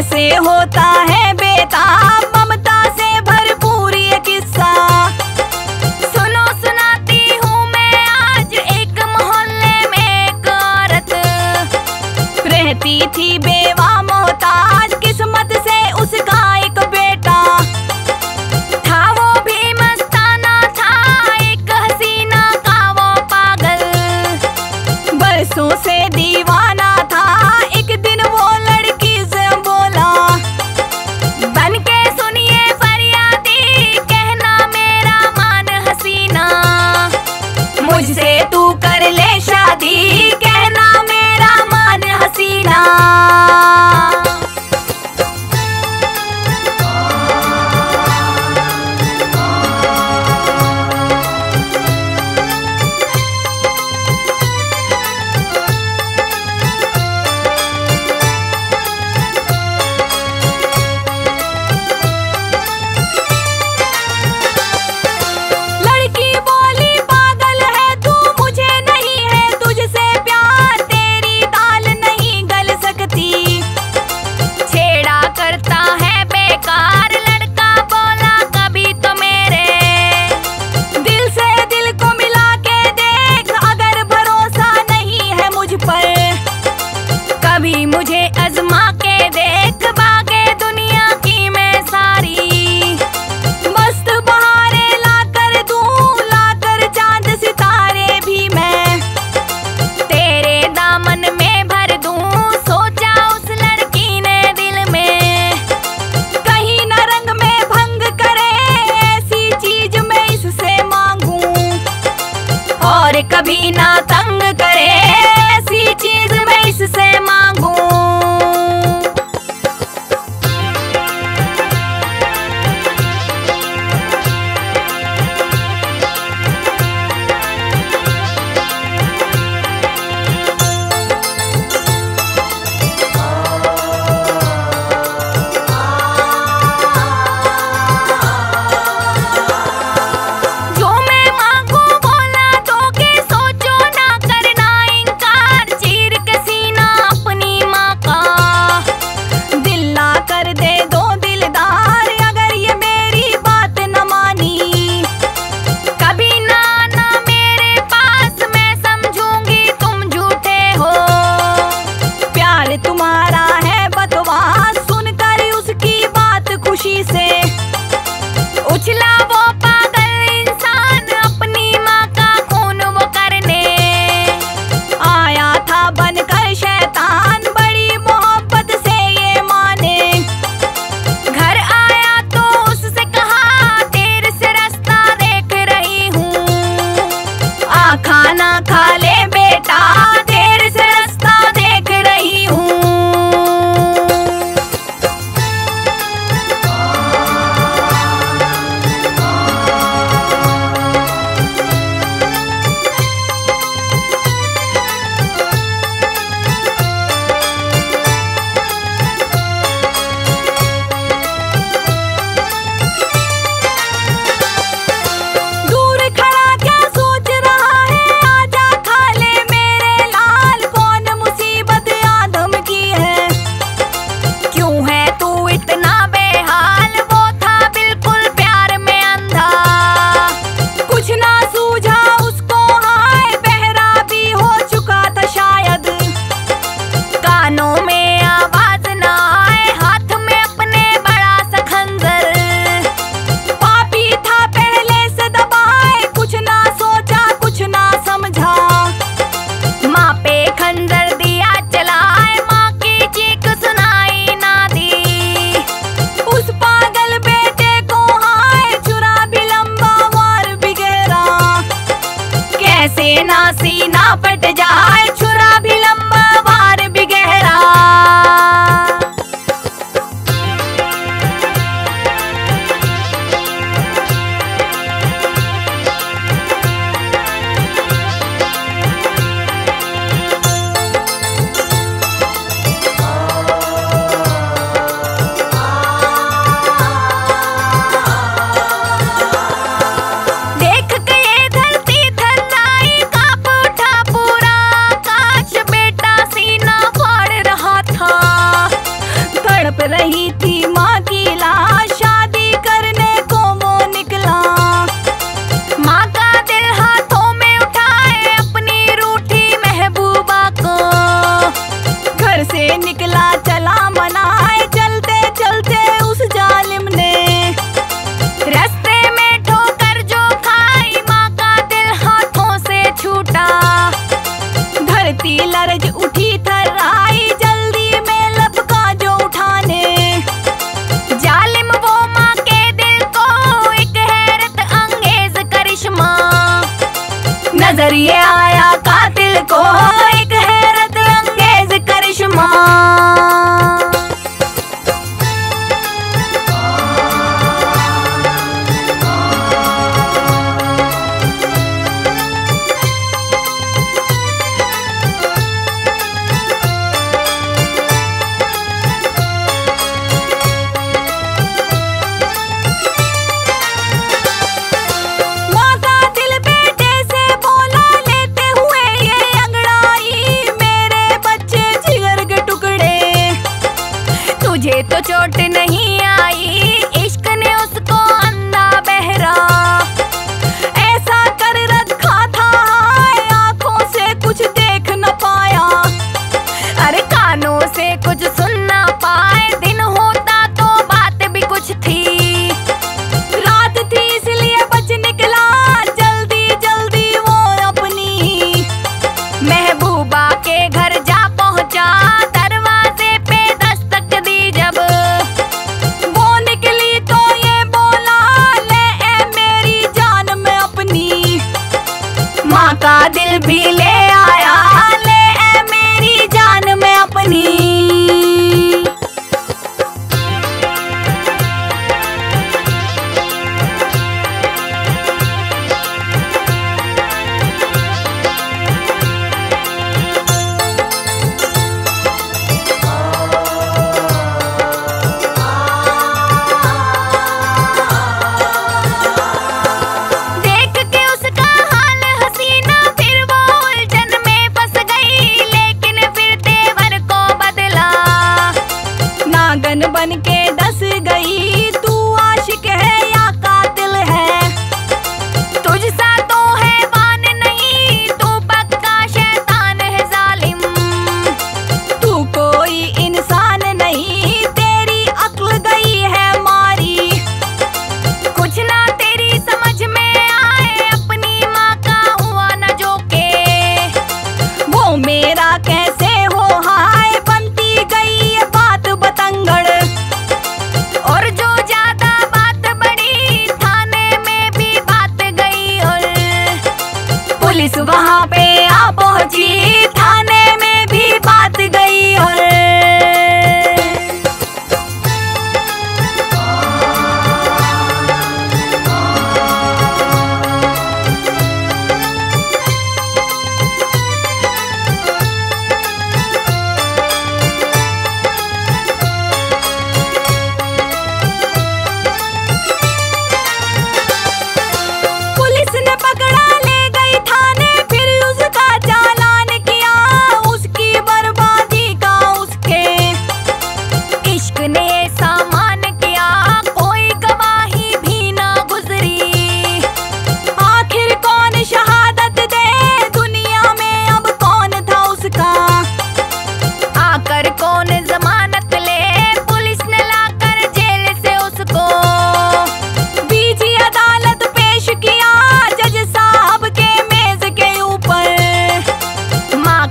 कैसे होता है बेताब, ममता से भरपूर ये किस्सा। सुनो सुनाती हूँ मैं आज। एक मोहल्ले में एक औरत रहती थी बेवा मोहताज, किस्मत से उसका एक बेटा था, वो भी मस्ताना था, एक हसीना का वो पागल, बरसों से दीवाना था। एक दिन वो मुझे आजमा के देख, भागे दुनिया की मैं सारी, मस्त बहारें लाकर दूं, लाकर चांद सितारे भी मैं तेरे दामन में भर दूं। सोचा उस लड़की ने दिल में, कहीं न रंग में भंग करे, ऐसी चीज मैं इससे मांगूं और कभी ना तंग करे, ऐसी चीज मैं इससे मांगूं। जो मैं मांगूं बोला तो के सोचो ना तड़प रही थी माँ की लाश, शादी करने को वो निकला। माँ का दिल हाथों में उठाए अपनी रूठी महबूबा को, घर से निकला चला मनाए, चलते चलते उस जालिम ने रास्ते में ठोकर जो खाई, माँ का दिल हाथों से छूटा। धरती लरज उठी थर्राई, नजरिए आया कातिल को एक हैरत अंगेज करिश्मा। मुझे तो चोट नहीं आई, इश्क ने उसको अंधा बहरा। ऐसा कर रखा था आँखों से कुछ देख न पाया, अरे कानों से कुछ सुन न पाए। दिन होता तो बात भी कुछ थी, रात थी इसलिए बच निकला जल्दी जल्दी वो अपनी महबूबा के घर जा पहुँचा। का दिल भी ले आया, ले ए मेरी जान में अपनी। नागन बन के डस गई, तू आशिक है या कातिल है, तुझसा तो है बान नहीं, तू पक्का शैतान है जालिम। तू कोई इंसान नहीं, तेरी अक्ल गई है मारी, कुछ ना तेरी समझ में आए, अपनी माँ का हुआ न जो के वो मेरा कैसे हो। हाँ पुलिस वहाँ पे आ पहुँची, थाने में भी बात गई। और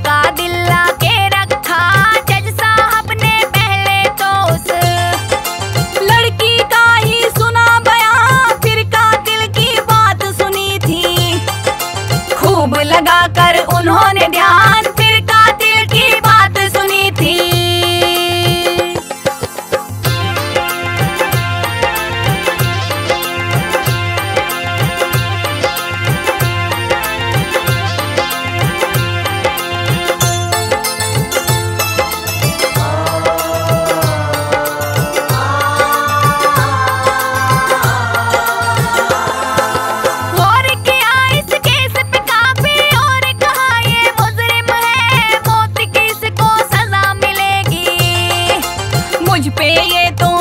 का दिल लाके रखा जज साहब ने पहले तो उस मुझ पे ये तो